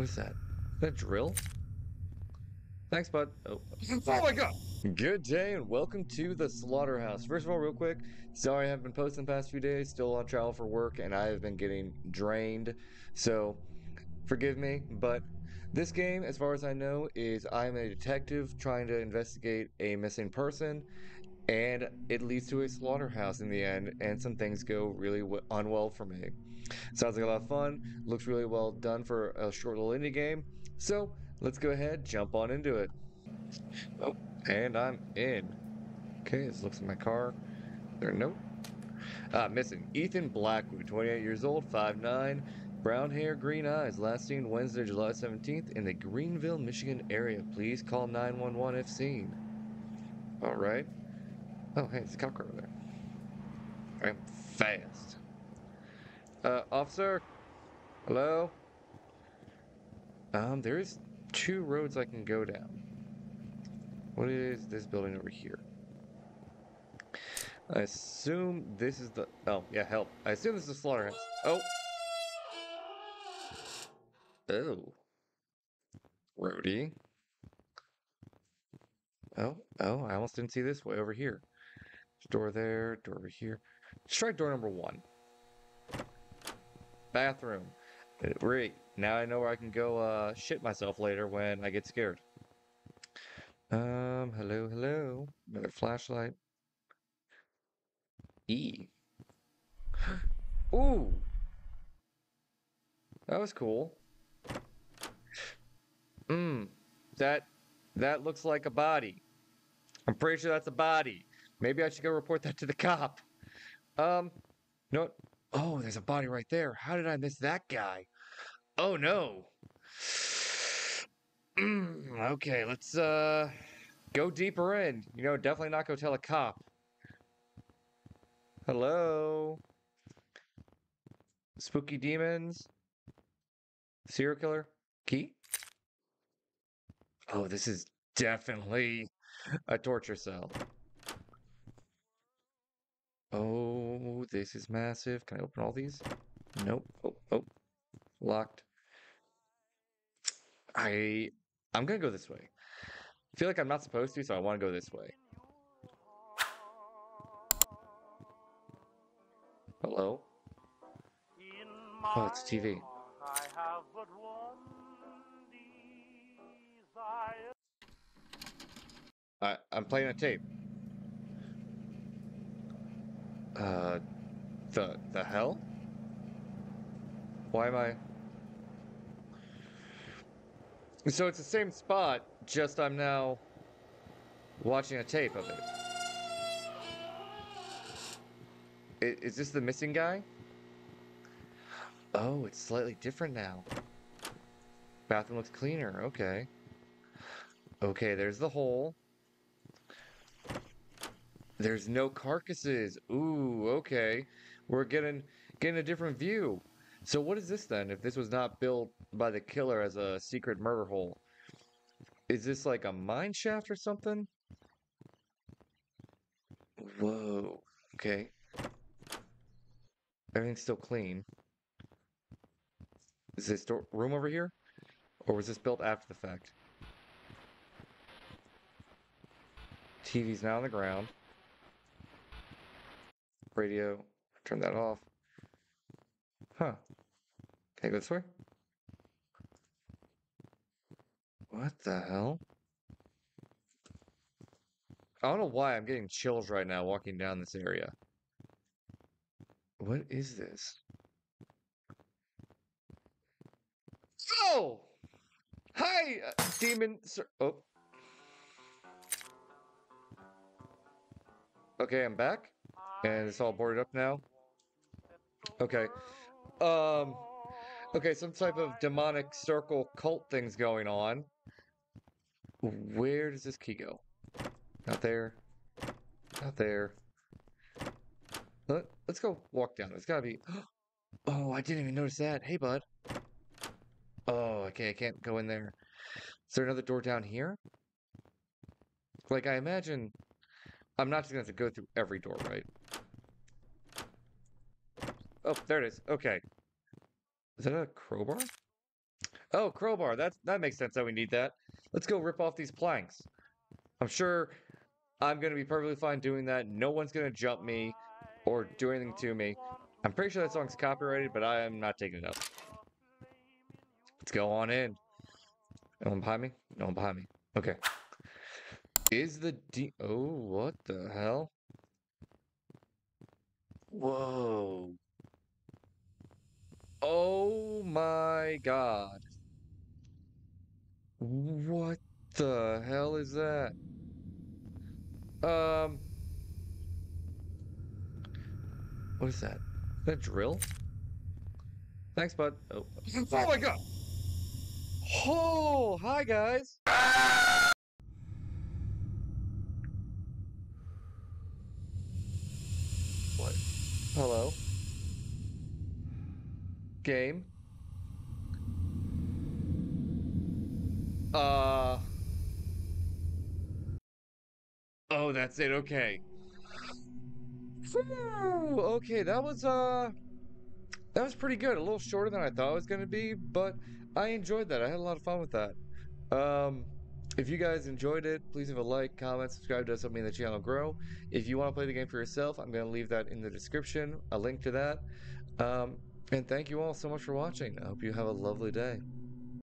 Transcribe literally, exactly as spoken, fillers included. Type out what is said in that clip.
What is that? Is that a drill? Thanks, bud. Oh. Oh my god! Good day and welcome to the Slaughterhouse. First of all, real quick, sorry I haven't been posting the past few days. Still on trial for work and I have been getting drained. So, forgive me, but this game, as far as I know, is I'm a detective trying to investigate a missing person. And it leads to a slaughterhouse in the end, and some things go really unwell for me. Sounds like a lot of fun, looks really well done for a short little indie game. So let's go ahead, jump on into it. Oh, and I'm in. Okay, this looks like my car. There, nope. Ah, missing. Ethan Blackwood, twenty-eight years old, five nine, brown hair, green eyes. Last seen Wednesday, July seventeenth, in the Greenville, Michigan area. Please call nine one one if seen. All right. Oh, hey, it's a cop car over there. I'm fast. Uh, officer? Hello? Um, there's two roads I can go down. What is this building over here? I assume this is the... Oh, yeah, help. I assume this is the slaughterhouse. Oh! Oh. Roadie. Oh, oh, I almost didn't see this way over here. Door there, door over here. Let's try door number one. Bathroom. Great. Now I know where I can go uh, shit myself later when I get scared. Um, hello, hello. Another flashlight. E. Ooh. That was cool. Mmm. That, that looks like a body. I'm pretty sure that's a body. Maybe I should go report that to the cop. Um, no. Oh, there's a body right there. How did I miss that guy? Oh, no. Mm, okay, let's uh, go deeper in. You know, definitely not go tell a cop. Hello? Spooky demons? Serial killer? Key? Oh, this is definitely a torture cell. Oh, this is massive. Can I open all these? Nope. Oh, oh. Locked. I... I'm gonna go this way. I feel like I'm not supposed to, so I want to go this way. Hello? Oh, it's a T V. I, I'm playing a tape. Uh, the, the hell? Why am I... So it's the same spot, just I'm now watching a tape of it. Is, is this the missing guy? Oh, it's slightly different now. Bathroom looks cleaner, okay. Okay, there's the hole. There's no carcasses. Ooh, okay. We're getting getting a different view. So what is this then? If this was not built by the killer as a secret murder hole, is this like a mine shaft or something? Whoa. Okay. Everything's still clean. Is this door room over here, or was this built after the fact? T V's now on the ground. Radio. Turn that off. Huh. Can I go this way? What the hell? I don't know why I'm getting chills right now walking down this area. What is this? Oh! Hi, uh, demon sir. Oh. Okay, I'm back. And it's all boarded up now. Okay. Um, okay, some type of demonic circle cult thing's going on. Where does this key go? Not there. Not there. Let, let's go walk down. It's gotta be... Oh, I didn't even notice that. Hey, bud. Oh, okay, I can't go in there. Is there another door down here? Like, I imagine... I'm not just gonna have to go through every door, right? Oh, there it is. Okay. Is that a crowbar? Oh, crowbar. That's, that makes sense that we need that. Let's go rip off these planks. I'm sure I'm going to be perfectly fine doing that. No one's going to jump me or do anything to me. I'm pretty sure that song's copyrighted, but I am not taking it up. Let's go on in. No one behind me? No one behind me. Okay. Is the D... Oh, what the hell? Whoa. Oh my god. What the hell is that? Um. What is that? Is that a drill? Thanks, bud. Oh, oh my god. Oh, hi, guys. What? Hello? Game. Uh. Oh, that's it. Okay. Ooh, okay, that was uh, that was pretty good. A little shorter than I thought it was gonna be, but I enjoyed that. I had a lot of fun with that. Um, if you guys enjoyed it, please leave a like, comment, subscribe. Does help me and the channel grow. If you want to play the game for yourself, I'm gonna leave that in the description. A link to that. Um. And thank you all so much for watching. I hope you have a lovely day.